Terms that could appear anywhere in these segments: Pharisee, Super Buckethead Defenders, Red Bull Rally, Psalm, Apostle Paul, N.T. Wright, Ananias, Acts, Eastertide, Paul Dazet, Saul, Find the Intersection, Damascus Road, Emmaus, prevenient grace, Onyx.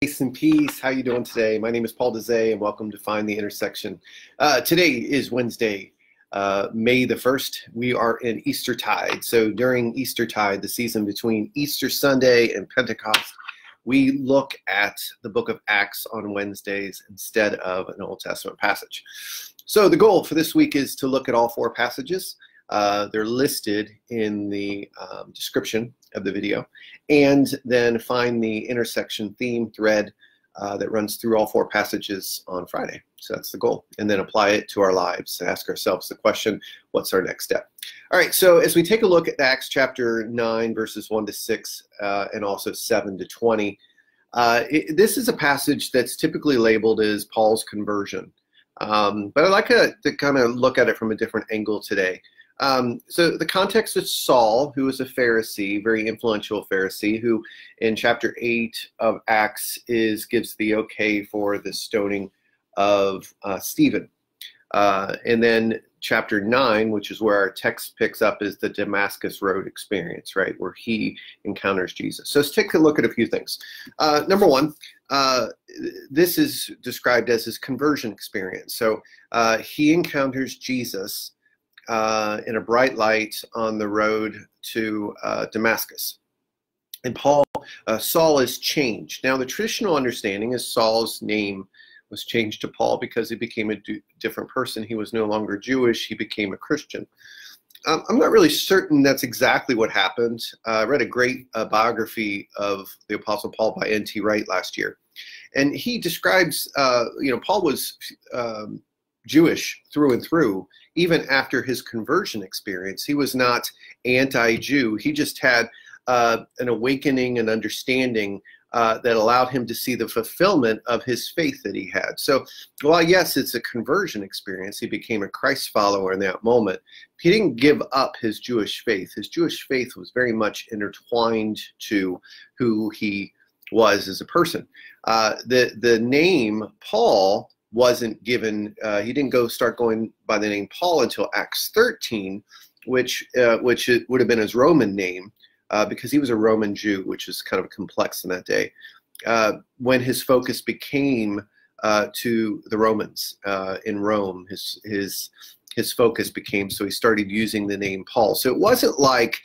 Grace and peace. How you doing today? My name is Paul Dazet, and welcome to Find the Intersection. Today is Wednesday, May the 1st. We are in Eastertide. So during Eastertide, the season between Easter Sunday and Pentecost, we look at the book of Acts on Wednesdays instead of an Old Testament passage. So the goal for this week is to look at all four passages. They're listed in the description of the video, and then find the intersection theme thread that runs through all four passages on Friday. So that's the goal, and then apply it to our lives and ask ourselves the question, what's our next step? All right, so as we take a look at Acts chapter 9, verses 1 to 6, and also 7 to 20, this is a passage that's typically labeled as Paul's conversion, but I'd like to kind of look at it from a different angle today. So the context is Saul, who is a Pharisee, very influential Pharisee, who in chapter 8 of Acts gives the okay for the stoning of Stephen. And then chapter 9, which is where our text picks up, is the Damascus Road experience, right, where he encounters Jesus. So let's take a look at a few things. Number one, this is described as his conversion experience. So he encounters Jesus in a bright light on the road to Damascus. And Saul is changed. Now, the traditional understanding is Saul's name was changed to Paul because he became a different person. He was no longer Jewish. He became a Christian. I'm not really certain that's exactly what happened. I read a great biography of the Apostle Paul by N.T. Wright last year. And he describes, you know, Paul was Jewish through and through. Even after his conversion experience, he was not anti-Jew. He just had an awakening and understanding that allowed him to see the fulfillment of his faith that he had. So while, yes, it's a conversion experience, he became a Christ follower in that moment. He didn't give up his Jewish faith. His Jewish faith was very much intertwined to who he was as a person. The name Paul wasn't given, he didn't start going by the name Paul until Acts 13, which it would have been his Roman name, because he was a Roman Jew, which is kind of complex in that day, when his focus became to the Romans in Rome. His focus became, so he started using the name Paul. So it wasn't like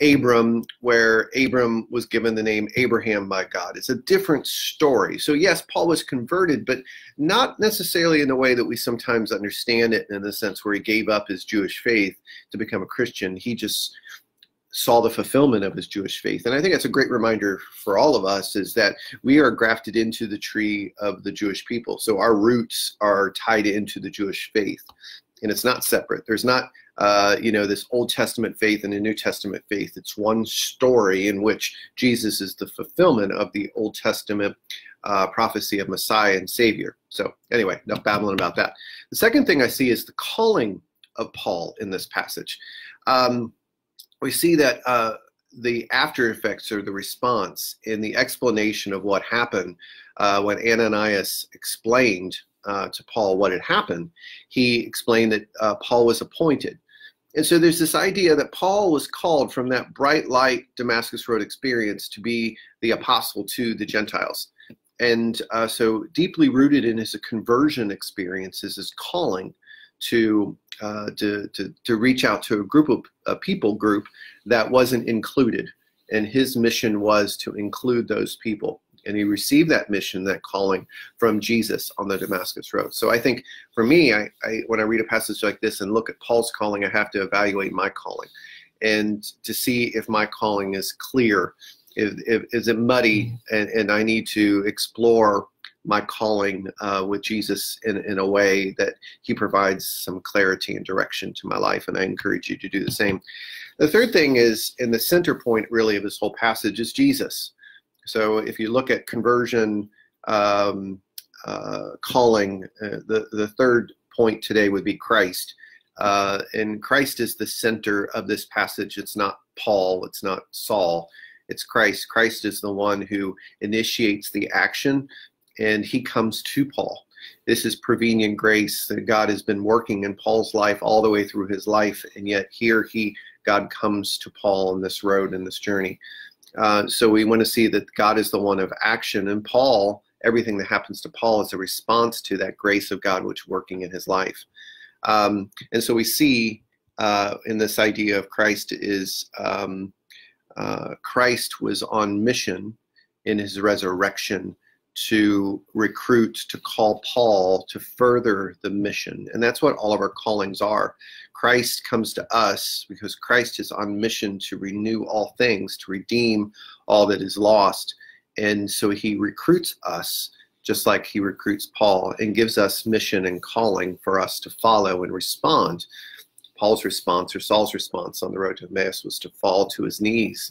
Abram, where Abram was given the name Abraham by God. It's a different story. So yes, Paul was converted, but not necessarily in the way that we sometimes understand it, in the sense where he gave up his Jewish faith to become a Christian. He just saw the fulfillment of his Jewish faith. And I think that's a great reminder for all of us, is that we are grafted into the tree of the Jewish people. So our roots are tied into the Jewish faith, and it's not separate. There's not you know, this Old Testament faith and a New Testament faith. It's one story in which Jesus is the fulfillment of the Old Testament prophecy of Messiah and Savior. So anyway, enough babbling about that. The second thing I see is the calling of Paul in this passage. We see that the after effects, or the response in the explanation of what happened when Ananias explained to Paul what had happened. He explained that Paul was appointed. And so there's this idea that Paul was called from that bright light Damascus Road experience to be the apostle to the Gentiles. And so deeply rooted in his conversion experience is his calling to reach out to a group of people that wasn't included. And his mission was to include those people. And he received that mission, that calling, from Jesus on the Damascus Road. So I think for me, when I read a passage like this and look at Paul's calling, I have to evaluate my calling and to see if my calling is clear. Is it muddy? And I need to explore my calling with Jesus in a way that he provides some clarity and direction to my life, and I encourage you to do the same. The third thing is, and the center point really of this whole passage, is Jesus. So if you look at conversion, calling, the third point today would be Christ. And Christ is the center of this passage. It's not Paul. It's not Saul. It's Christ. Christ is the one who initiates the action, and he comes to Paul. This is prevenient grace that God has been working in Paul's life all the way through his life, and yet here God comes to Paul on this road and this journey. So we want to see that God is the one of action, and Paul, everything that happens to Paul is a response to that grace of God which is working in his life. And so we see in this idea of Christ is Christ was on mission in his resurrection to recruit, to call Paul to further the mission. And that's what all of our callings are. Christ comes to us because Christ is on mission to renew all things, to redeem all that is lost. And so he recruits us just like he recruits Paul and gives us mission and calling for us to follow and respond. Paul's response, or Saul's response on the road to Emmaus, was to fall to his knees.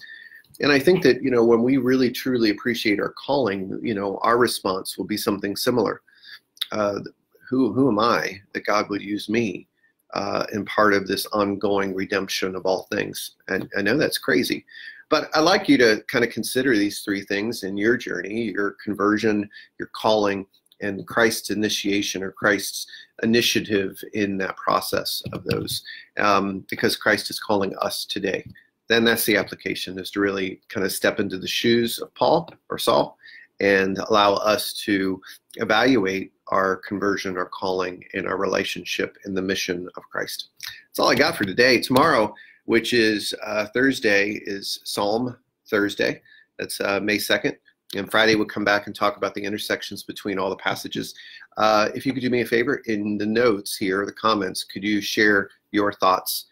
And I think that, you know, when we really truly appreciate our calling, you know, our response will be something similar. Who am I that God would use me in part of this ongoing redemption of all things? And I know that's crazy, but I'd like you to kind of consider these three things in your journey: your conversion, your calling, and Christ's initiation, or Christ's initiative in that process of those, because Christ is calling us today. Then that's the application, is to really kind of step into the shoes of Paul or Saul and allow us to evaluate our conversion, our calling, and our relationship in the mission of Christ. That's all I got for today. Tomorrow, which is Thursday, is Psalm Thursday. That's May 2nd. And Friday, we'll come back and talk about the intersections between all the passages. If you could do me a favor, in the notes here, the comments, could you share your thoughts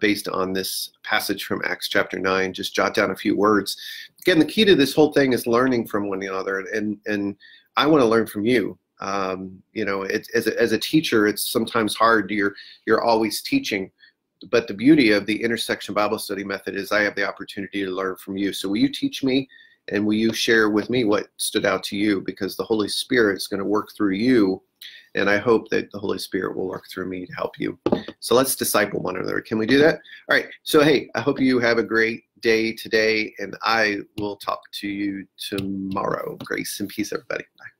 based on this passage from Acts chapter 9, just jot down a few words. Again, the key to this whole thing is learning from one another, and I want to learn from you. You know, as a teacher, it's sometimes hard. You're always teaching, but the beauty of the intersection Bible study method is I have the opportunity to learn from you. So will you teach me, and will you share with me what stood out to you? Because the Holy Spirit is going to work through you, and I hope that the Holy Spirit will work through me to help you. So let's disciple one another. Can we do that? All right. So, hey, I hope you have a great day today, and I will talk to you tomorrow. Grace and peace, everybody. Bye.